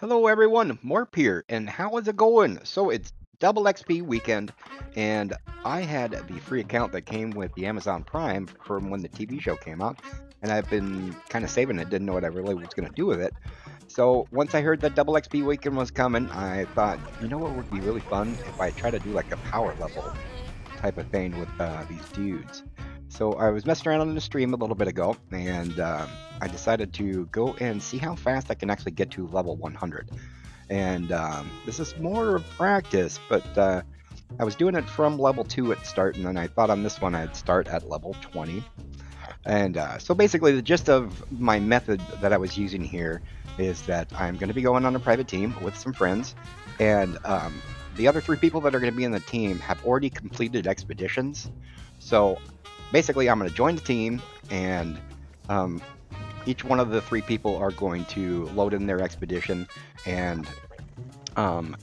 Hello everyone, Morp here, and how is it going? So it's double XP weekend, and I had the free account that came with the Amazon Prime from when the TV show came out, and I've been kind of saving it, didn't know what I really was going to do with it. So once I heard that double XP weekend was coming, I thought, you know what would be really fun if I try to do like a power level type of thing with these dudes. So I was messing around on the stream a little bit ago, and I decided to go and see how fast I can actually get to level 100. And this is more of practice, but I was doing it from level 2 at start, and then I thought on this one I'd start at level 20. And so basically the gist of my method that I was using here is that I'm going to be going on a private team with some friends, and the other three people that are going to be in the team have already completed expeditions. So basically, I'm going to join the team, and each one of the three people are going to load in their expedition and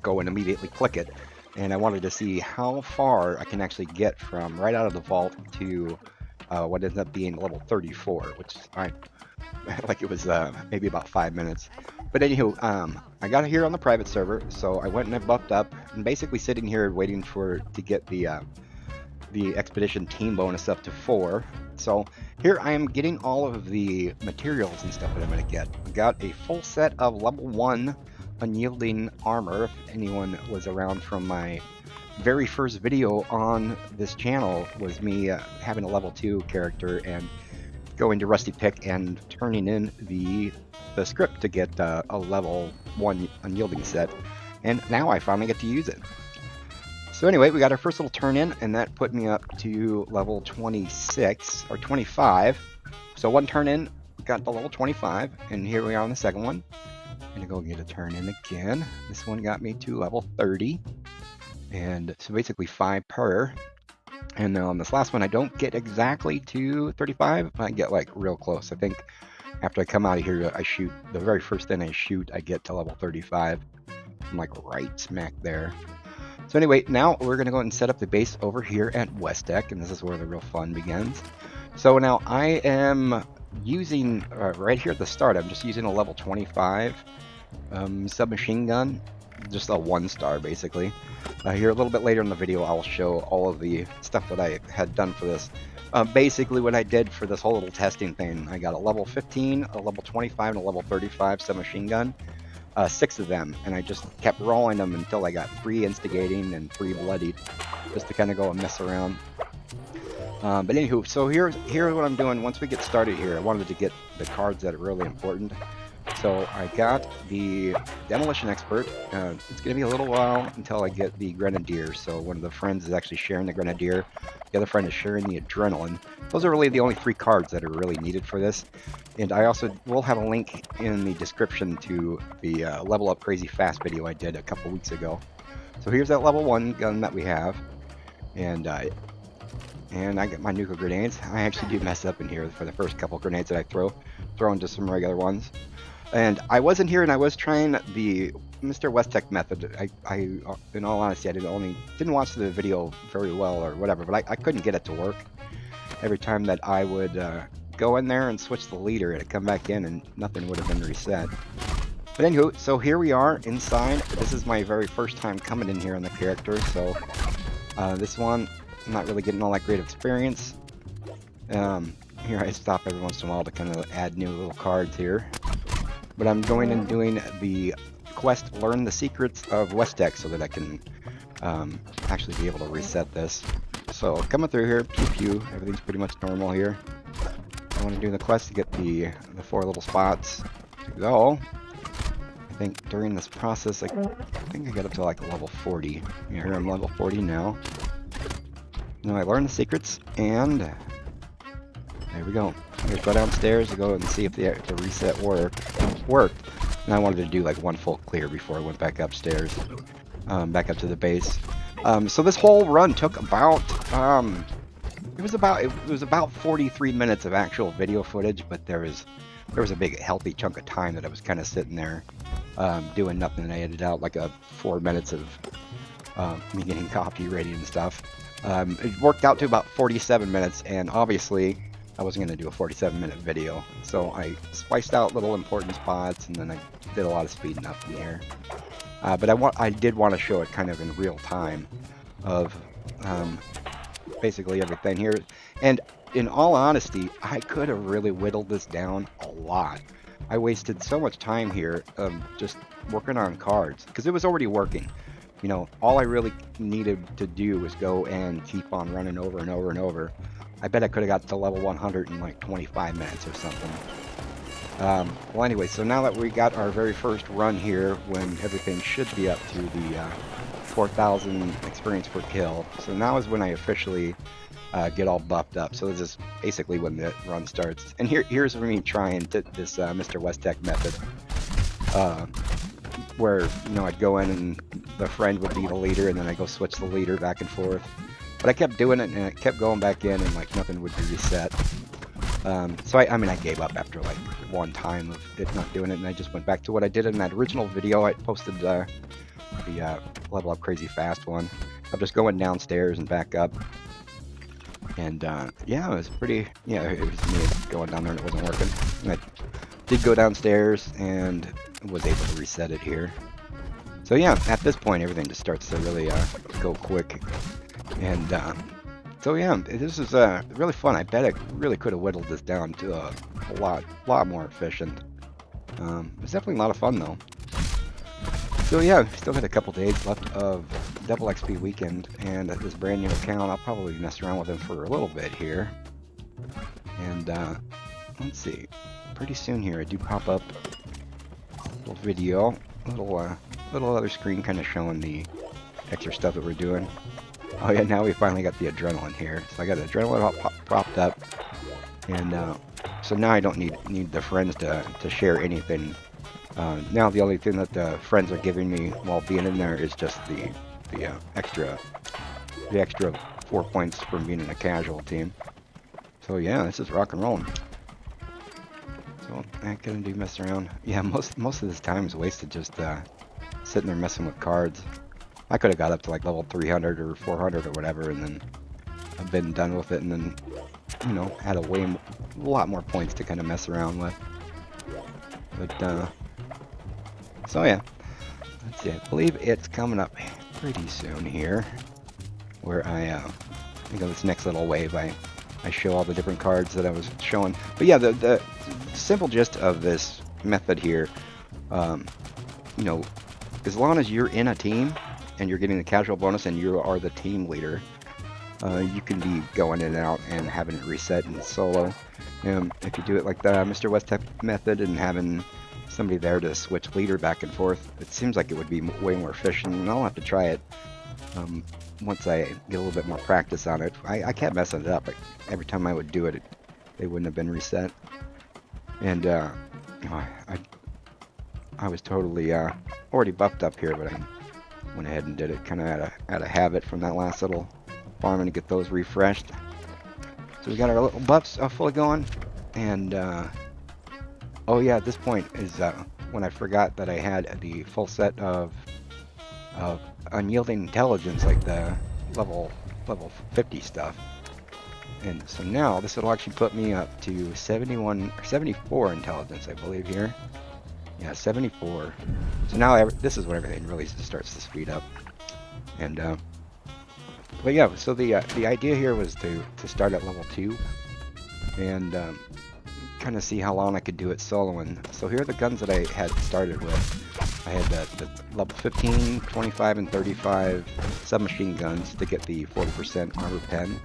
go and immediately click it. And I wanted to see how far I can actually get from right out of the vault to what ends up being level 34, which I like it was maybe about 5 minutes. But anywho, I got here on the private server, so I went and I buffed up, and basically sitting here waiting to get the expedition team bonus up to 4. So here I am getting all of the materials and stuff that I'm going to get. I got a full set of level 1 unyielding armor. If anyone was around from my very first video on this channel, was me having a level 2 character and going to Rusty Pick and turning in the script to get a level 1 unyielding set, and now I finally get to use it. So anyway, we got our first little turn in, and that put me up to level 26, or 25. So one turn in, got to level 25, and here we are on the second one. I'm going to go get a turn in again. This one got me to level 30, and so basically 5 per. And then on this last one, I don't get exactly to 35, but I get like real close. I think after I come out of here, I shoot, the very first thing I shoot, I get to level 35. I'm like right smack there. So anyway, now we're going to go ahead and set up the base over here at West Tek, and this is where the real fun begins. So now I am using, right here at the start, I'm just using a level 25 submachine gun, just a 1-star basically. Here a little bit later in the video I'll show all of the stuff that I had done for this. Basically what I did for this whole little testing thing, I got a level 15, a level 25, and a level 35 submachine gun. 6 of them, and I just kept rolling them until I got 3 instigating and 3 bloodied, just to kind of go and mess around. But anywho, so here's what I'm doing. Once we get started here, I wanted to get the cards that are really important. So I got the Demolition Expert. It's going to be a little while until I get the Grenadier. So one of the friends is actually sharing the Grenadier. The other friend is sharing the Adrenaline. Those are really the only 3 cards that are really needed for this. And I also will have a link in the description to the Level Up Crazy Fast video I did a couple weeks ago. So here's that level 1 gun that we have. And I get my nuclear grenades. I actually do mess up in here for the first couple grenades that I throw into some regular ones. And I wasn't here, and I was trying the Mr. West Tek method. I in all honesty, I didn't watch the video very well or whatever, but I couldn't get it to work. Every time that I would go in there and switch the leader, it'd come back in, and nothing would have been reset. But anywho, so here we are inside. This is my very first time coming in here on the character, so this one, I'm not really getting all that great experience. Here I stop every once in a while to kind of add new little cards here. But I'm going and doing the quest, Learn the Secrets of West Tek, so that I can actually be able to reset this. So coming through here, pew pew, everything's pretty much normal here. I want to do the quest to get the 4 little spots to go. I think during this process, I got up to like level 40. Yeah, here I'm level 40 now. Now I learn the secrets, and there we go. I'm gonna go downstairs to go and see if the reset worked. And I wanted to do like one full clear before I went back upstairs, back up to the base. So this whole run took about it was about 43 minutes of actual video footage, but there was a big healthy chunk of time that I was kind of sitting there doing nothing, and I edited out like a 4 minutes of me getting coffee ready and stuff. It worked out to about 47 minutes, and obviously I wasn't going to do a 47-minute video, so I spiced out little important spots, and then I did a lot of speeding up in the air. But I did want to show it kind of in real time of basically everything here. And in all honesty, I could have really whittled this down a lot. I wasted so much time here just working on cards because it was already working. You know, all I really needed to do was go and keep on running over and over and over. I bet I could have got to level 100 in like 25 minutes or something. Well, anyway, so now that we got our very first run here, when everything should be up to the 4,000 experience per kill, so now is when I officially get all buffed up. So this is basically when the run starts. And here's me trying this Mr. West Tek method, where, you know, I'd go in and the friend would be the leader, and then I go switch the leader back and forth. But I kept doing it, and it kept going back in, and like nothing would be reset. So I mean, I gave up after like one time of it not doing it, and I just went back to what I did in that original video. I posted the Level Up Crazy Fast one. I'm just going downstairs and back up. And yeah, it was pretty, it was me going down there and it wasn't working. And I did go downstairs and was able to reset it here. So yeah, at this point, everything just starts to really go quick. And so yeah, this is really fun. I bet I really could have whittled this down to a lot more efficient. It's definitely a lot of fun though. So yeah, I've still got a couple days left of Double XP Weekend, and at this brand new account, I'll probably mess around with him for a little bit here. And let's see, pretty soon here I do pop up a little video, a little other screen kind of showing the extra stuff that we're doing. Oh yeah, now we finally got the adrenaline here. So I got the adrenaline all propped up, and so now I don't need the friends to share anything. Now the only thing that the friends are giving me while being in there is just the extra 4 points from being in a casual team. So yeah, this is rock and rolling. So I couldn't do mess around. Yeah, most of this time is wasted just sitting there messing with cards. I could have got up to like level 300 or 400 or whatever, and then I've been done with it, and then, you know, had a lot more points to kind of mess around with. But so yeah, let's see. I believe it's coming up pretty soon here, where I think of this next little wave. I show all the different cards that I was showing. But yeah, the simple gist of this method here, you know, as long as you're in a team and you're getting the casual bonus and you are the team leader, you can be going in and out and having it reset in solo. If you do it like the Mr. West Tek method and having somebody there to switch leader back and forth, it seems like it would be way more efficient, and I'll have to try it once I get a little bit more practice on it. I kept messing it up. Like, every time I would do it, they wouldn't have been reset. And I was totally already buffed up here, but I went ahead and did it kind of out of habit from that last little farm and get those refreshed. So we got our little buffs fully going, and oh yeah, at this point is when I forgot that I had the full set of unyielding intelligence, like the level 50 stuff. And so now this will actually put me up to 71 or 74 intelligence, I believe here. Yeah, 74. So now this is when everything really starts to speed up. And but yeah, so the idea here was to start at level 2 and kind of see how long I could do it soloing. So here are the guns that I had started with. I had the level 15, 25, and 35 submachine guns to get the 40% armor pen.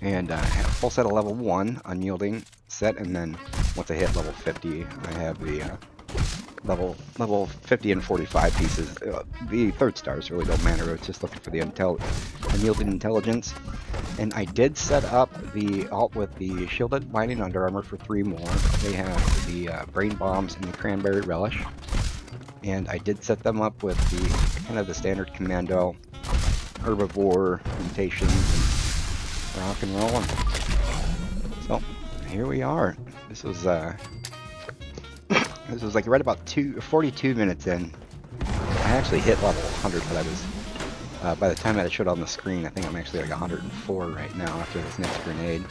And I have a full set of level 1 unyielding set, and then once I hit level 50, I have the level 50 and 45 pieces. The third stars really don't matter. It's just looking for the unyielding intelligence. And I did set up the alt with the shielded mining under armor for 3 more. They have the brain bombs and the cranberry relish. And I did set them up with the kind of the standard commando, herbivore, mutations, and rock and roll. So here we are. This was this was like right about 42 minutes in. I actually hit level 100, but I was by the time that I showed on the screen, I think I'm actually like 104 right now after this next grenade.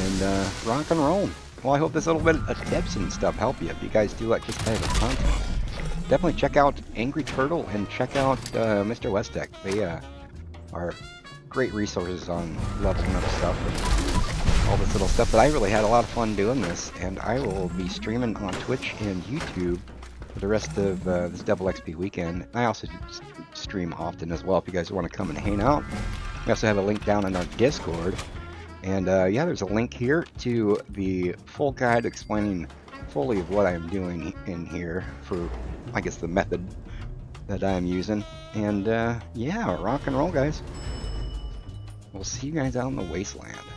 And rock and roll. Well, I hope this little bit of tips and stuff help you if you guys do like this kind of content. Definitely check out Angry Turtle and check out Mr. West Tek. They are great resources on leveling up stuff and all this little stuff. But I really had a lot of fun doing this, and I will be streaming on Twitch and YouTube for the rest of this double XP weekend. I also stream often as well if you guys want to come and hang out. We also have a link down in our Discord. And yeah, there's a link here to the full guide explaining fully of what I'm doing in here for, I guess, the method that I'm using. And yeah, rock and roll, guys. We'll see you guys out in the wasteland.